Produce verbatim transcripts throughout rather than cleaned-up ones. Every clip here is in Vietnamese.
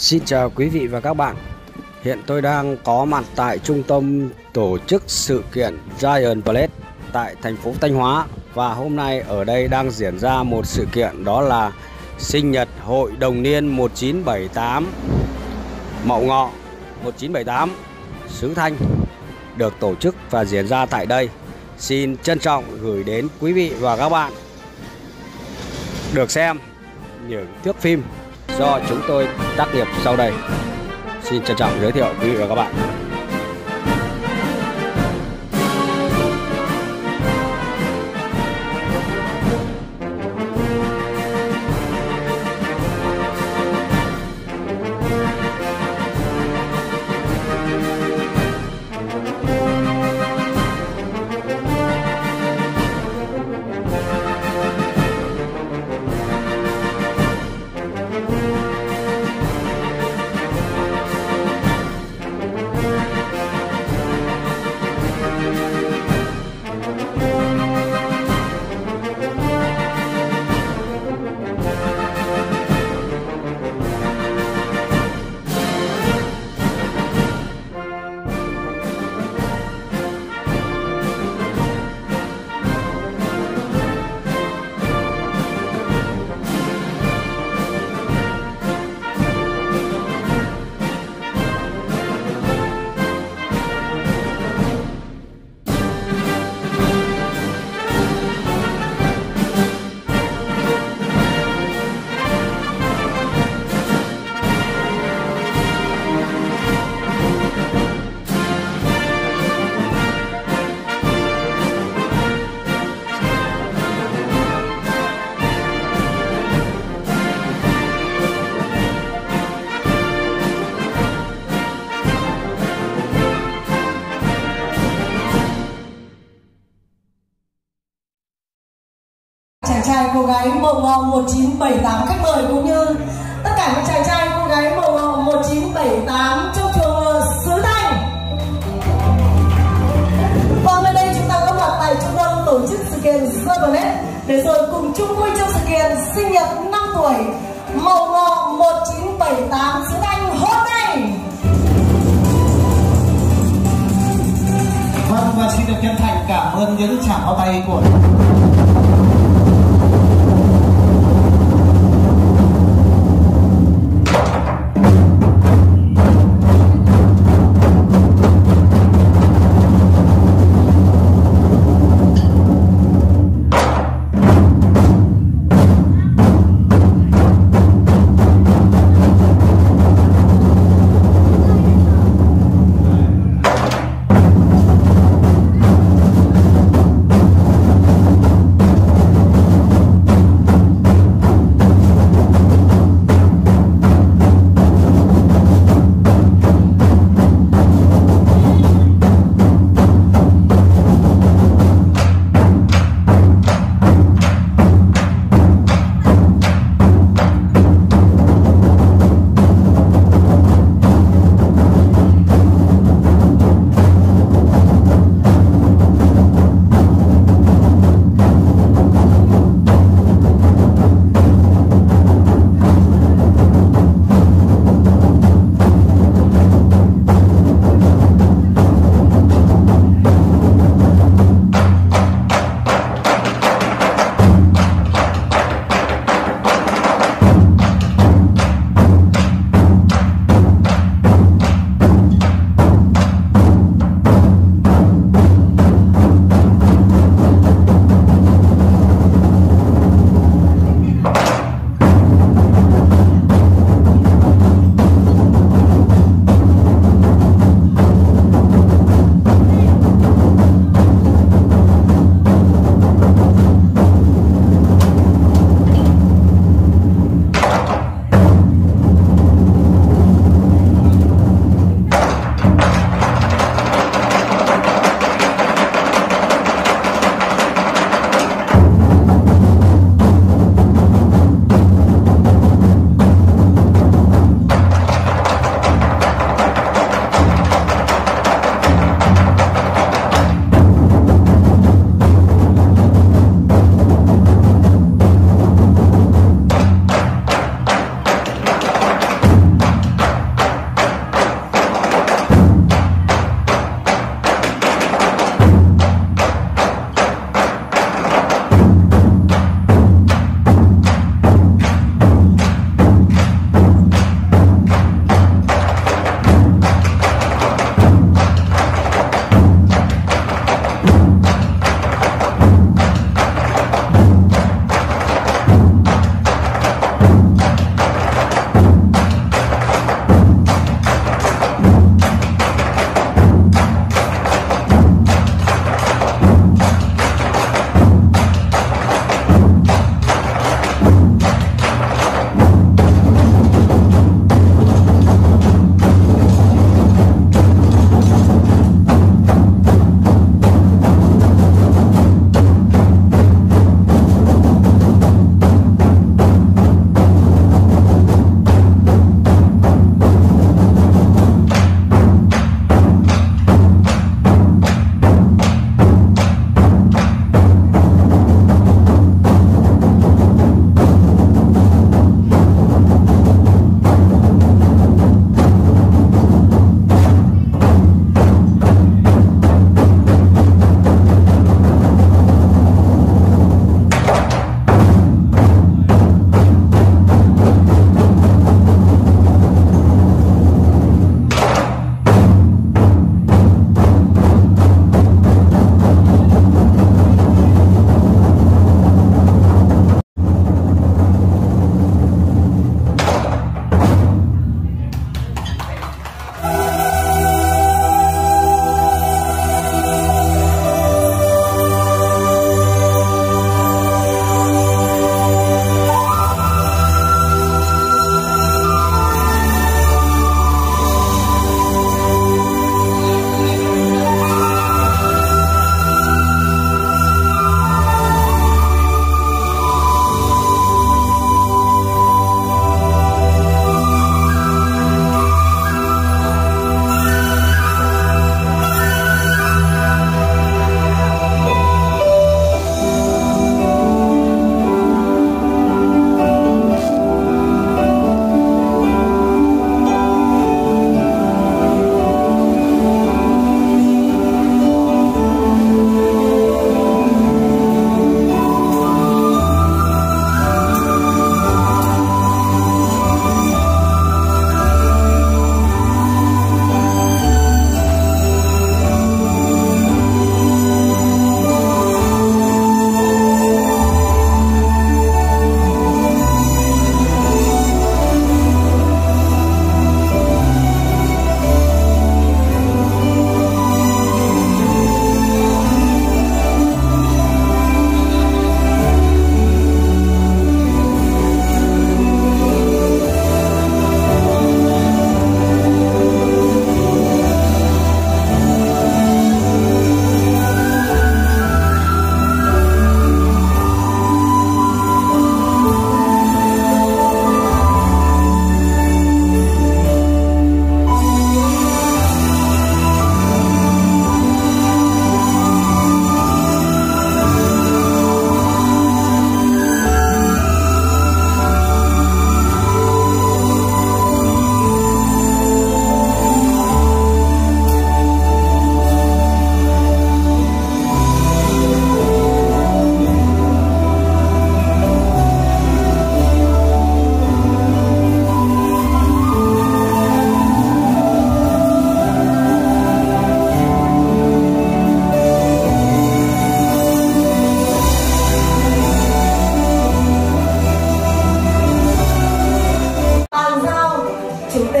Xin chào quý vị và các bạn. Hiện tôi đang có mặt tại trung tâm tổ chức sự kiện Royal Place tại thành phố Thanh Hóa. Và hôm nay ở đây đang diễn ra một sự kiện, đó là sinh nhật Hội Đồng Niên một chín bảy tám Mậu Ngọ một chín bảy tám xứ Thanh được tổ chức và diễn ra tại đây. Xin trân trọng gửi đến quý vị và các bạn được xem những thước phim do chúng tôi tác nghiệp sau đây. Xin trân trọng giới thiệu quý vị và các bạn. Cô gái Mậu Ngọ một chín bảy tám khách mời cũng như tất cả những chàng trai cô gái Mậu Ngọ một chín bảy tám trong trường xứ Thanh. Và bên đây chúng ta có mặt tại trung tâm tổ chức sự kiện Royal Place để rồi cùng chung vui trong sự kiện sinh nhật năm tuổi Mậu Ngọ một chín bảy tám xứ Thanh hôm nay. Vâng, và xin được chân thành cảm ơn những tràng pháo tay của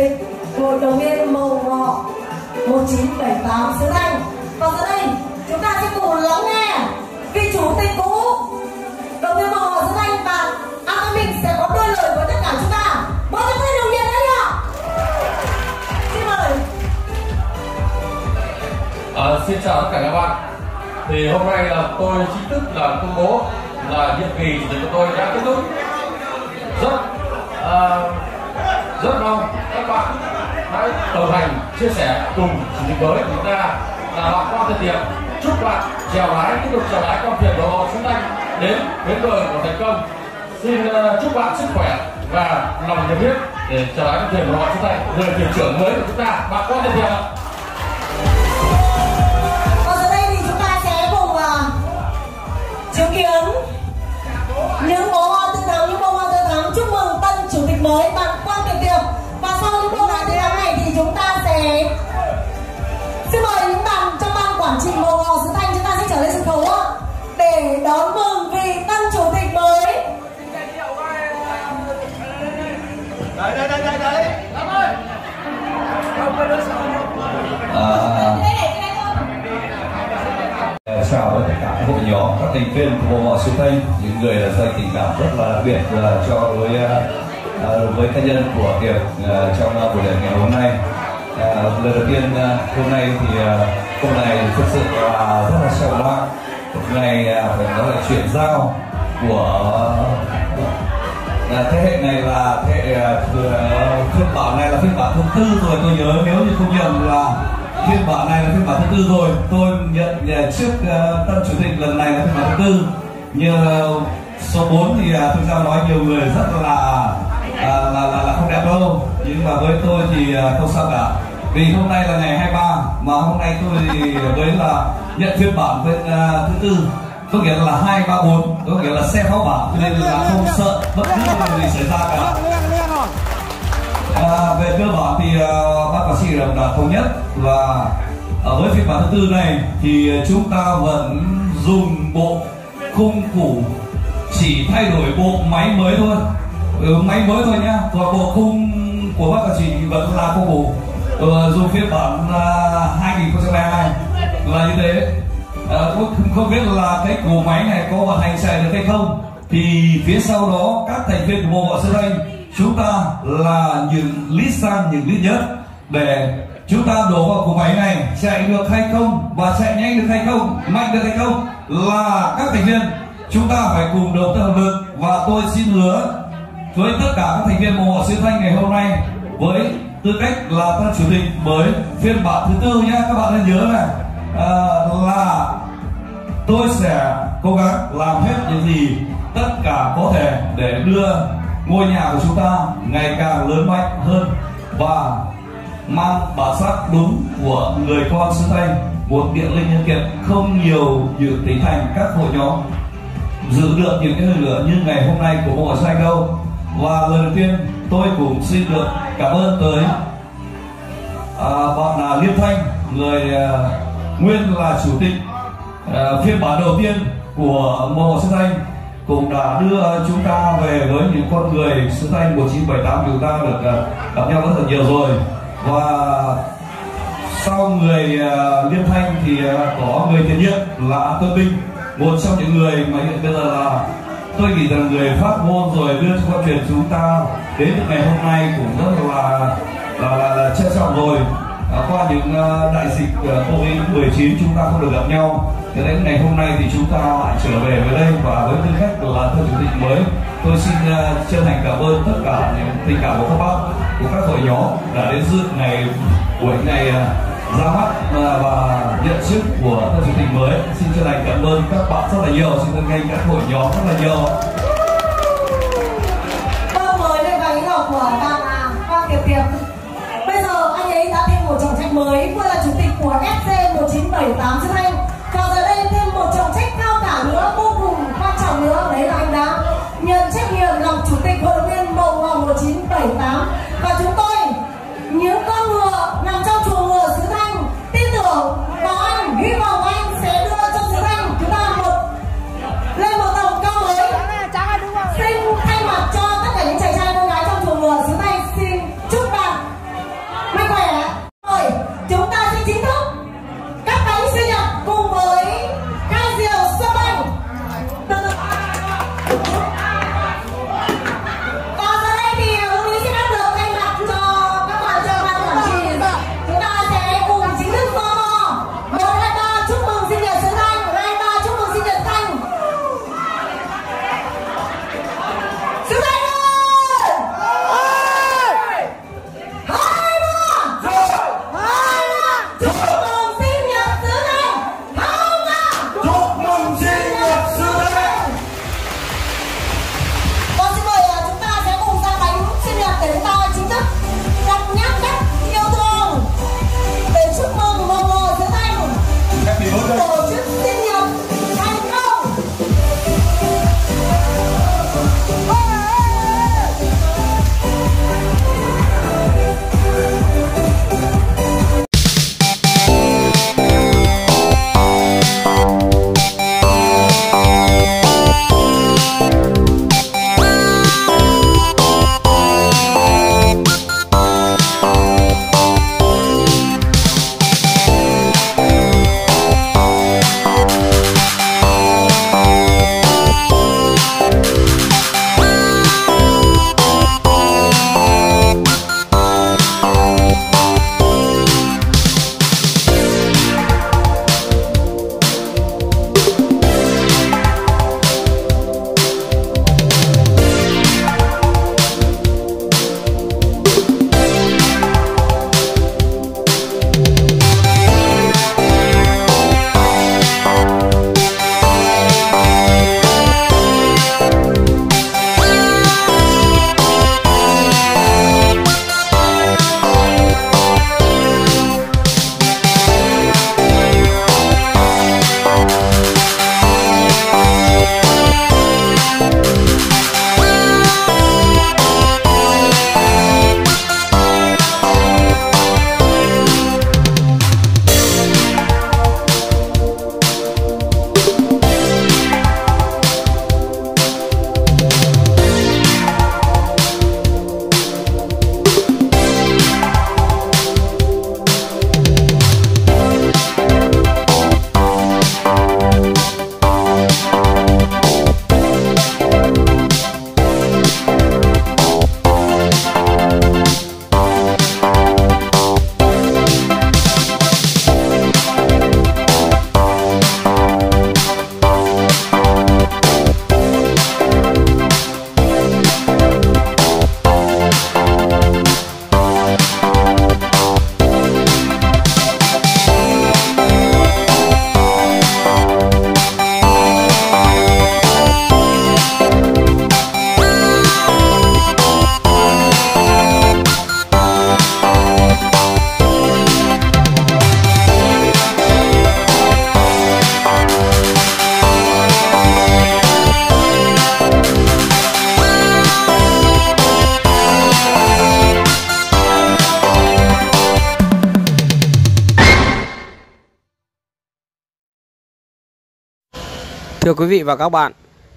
hai không hai không, Hội Đồng Niên Mậu Ngọ một chín bảy tám Xứ Thanh. Và sau đây chúng ta sẽ cùng lắng nghe vị chủ tịch cũ Đồng Niên Mậu Ngọ Xứ Thanh và An An Minh sẽ có đôi lời với tất cả chúng ta. Mời các bạn đồng nghiệp đấy ạ. Xin mời. À, xin chào tất cả các bạn. Thì hôm nay là tôi chính thức là công bố là nhiệm kỳ chủ tịch của tôi đã kết thúc. Rất uh, rất mong các bạn hãy đồng hành chia sẻ cùng chủ tịch mới chúng ta là bạn Quang Thị Tiệp. Chúc bạn trèo lái tiếp tục trèo lái con thuyền của họ chúng ta đến bến bờ của thành công. Xin uh, chúc bạn sức khỏe và lòng nhiệt huyết để trèo lái con thuyền của họ chúng ta, người thuyền trưởng mới của chúng ta, bạn Quang Thị Tiệp. Và giờ đây thì chúng ta sẽ cùng uh, chứng kiến những bó hoa tươi thắm, những bó hoa tươi thắm chúc mừng tân chủ tịch mới bạn Quang Thị Tiệp. Và sau những bó hoa tươi thắm này thì chúng ta sẽ xin mời những bạn trong ban quản trị Mậu Ngọ Xứ Thanh, chúng ta sẽ trở lên sân khấu để đón mừng vị tân chủ tịch mới. Đấy đấy đấy đấy đấy. Cảm ơn. Chào tất cả các hội nhóm, các thành viên của Mậu Ngọ Xứ Thanh, những người dành tình cảm rất là đặc biệt là cho với với cá nhân của Tiệp trong buổi lễ ngày hôm nay. À, lần đầu tiên à, hôm nay thì hôm à, này thực sự là rất là sâu lắng. Hôm nay phải nói là chuyển giao của à, thế hệ này là thế hệ à, phiên bản này là phiên bản thứ tư rồi, tôi nhớ nếu như không nhầm là phiên bản này là phiên bản thứ tư rồi. Tôi nhận trước à, tân chủ tịch lần này là phiên bản thứ tư. Như số bốn thì à, thực ra nói nhiều người rất là À, là, là, là không đẹp đâu, nhưng mà với tôi thì à, không sao cả, vì hôm nay là ngày hai mươi ba mà hôm nay tôi thì với là nhận phiên bản bên à, thứ tư, có nghĩa là hai ba bốn, có nghĩa là xe pháo bảng, nên là không sợ bất cứ điều gì xảy ra cả. À, về cơ bản thì à, ban quản trị đồng đạt thống nhất là ở với phiên bản thứ tư này thì chúng ta vẫn dùng bộ khung cũ, chỉ thay đổi bộ máy mới thôi. Ừ, máy mới thôi nhá, còn bộ khung của bác quản trị vẫn là khung cũ, ừ, dùng phiên bản uh, hai nghìn không trăm hai mươi hai là như thế. uh, không, không biết là cái cỗ máy này có vận hành chạy được hay không, thì phía sau đó các thành viên của Mậu Ngọ Xứ Thanh chúng ta là những lít xăng, những lít nhất để chúng ta đổ vào cỗ máy này chạy được hay không, và chạy nhanh được hay không, mạnh được hay không là các thành viên chúng ta phải cùng đầu tư hợp lực. Và tôi xin hứa với tất cả các thành viên Mậu Ngọ Xứ Thanh ngày hôm nay, với tư cách là tân chủ tịch mới phiên bản thứ tư nhé, các bạn nên nhớ này à, là tôi sẽ cố gắng làm hết những gì tất cả có thể để đưa ngôi nhà của chúng ta ngày càng lớn mạnh hơn và mang bản sắc đúng của người con xứ Thanh, một địa linh nhân kiệt không nhiều như tỉnh thành các hội nhóm giữ được những cái lửa như ngày hôm nay của Mậu Ngọ Xứ Thanh đâu. Và lần đầu tiên tôi cũng xin được cảm ơn tới à, bạn là Liên Thanh, người à, nguyên là chủ tịch à, phiên bản đầu tiên của Mậu Ngọ Xứ Thanh, cũng đã đưa chúng ta về với những con người xứ Thanh một chín bảy tám chúng ta được à, gặp nhau rất là nhiều rồi. Và sau người à, Liên Thanh thì à, có người tiền nhiệm là Tuấn Bình, một trong những người mà hiện bây giờ là tôi nghĩ rằng người phát ngôn rồi đưa cho truyền chúng ta đến được ngày hôm nay cũng rất là là, là, là trân trọng rồi. À, qua những uh, đại dịch Covid mười chín chúng ta không được gặp nhau, cho đến ngày hôm nay thì chúng ta lại trở về với đây. Và với tư cách là tân chủ tịch mới, tôi xin uh, chân thành cảm ơn tất cả những tình cảm của các bác, của các hội nhóm đã đến dự ngày buổi ngày uh, ra mắt uh, và nhận chức của tân chủ tịch mới. Xin chân thành cảm ơn các bạn rất là nhiều, xin chân thành các hội nhóm rất là nhiều. Tôi mới lên váy đỏ của bạn à, Quang Tiệp Tiệp. Bây giờ anh ấy đã thêm một trọng trách mới, vừa là chủ tịch của ét xê một chín bảy tám Xứ Thanh, và giờ đây thêm một trọng trách cao cả nữa, vô cùng quan trọng nữa, đấy là anh đã nhận trách nhiệm làm chủ tịch Hội Đồng Niên Mậu Ngọ một chín bảy tám. Và chúng tôi những con ngựa nằm trong chuồng ngựa xứ Thanh tin tưởng vào anh, hy vọng anh sẽ đưa cho xứ Thanh chúng ta một lên một tầm cao mới. Xin thay mặt cho tất cả những chàng trai cô gái trong chuồng ngựa xứ Thanh, xin chúc bạn Thưa quý vị và các bạn,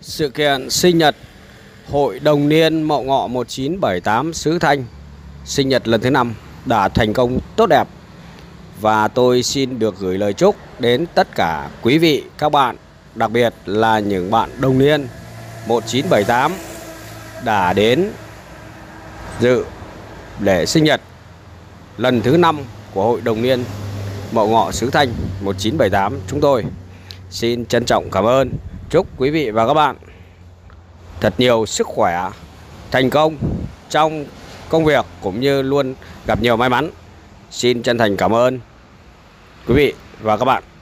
sự kiện sinh nhật Hội Đồng Niên Mậu Ngọ một chín bảy tám xứ Thanh, sinh nhật lần thứ năm đã thành công tốt đẹp. Và tôi xin được gửi lời chúc đến tất cả quý vị, các bạn, đặc biệt là những bạn đồng niên một chín bảy tám đã đến dự lễ sinh nhật lần thứ năm của Hội Đồng Niên Mậu Ngọ xứ Thanh một chín bảy tám chúng tôi. Xin trân trọng cảm ơn, chúc quý vị và các bạn thật nhiều sức khỏe, thành công trong công việc cũng như luôn gặp nhiều may mắn. Xin chân thành cảm ơn quý vị và các bạn.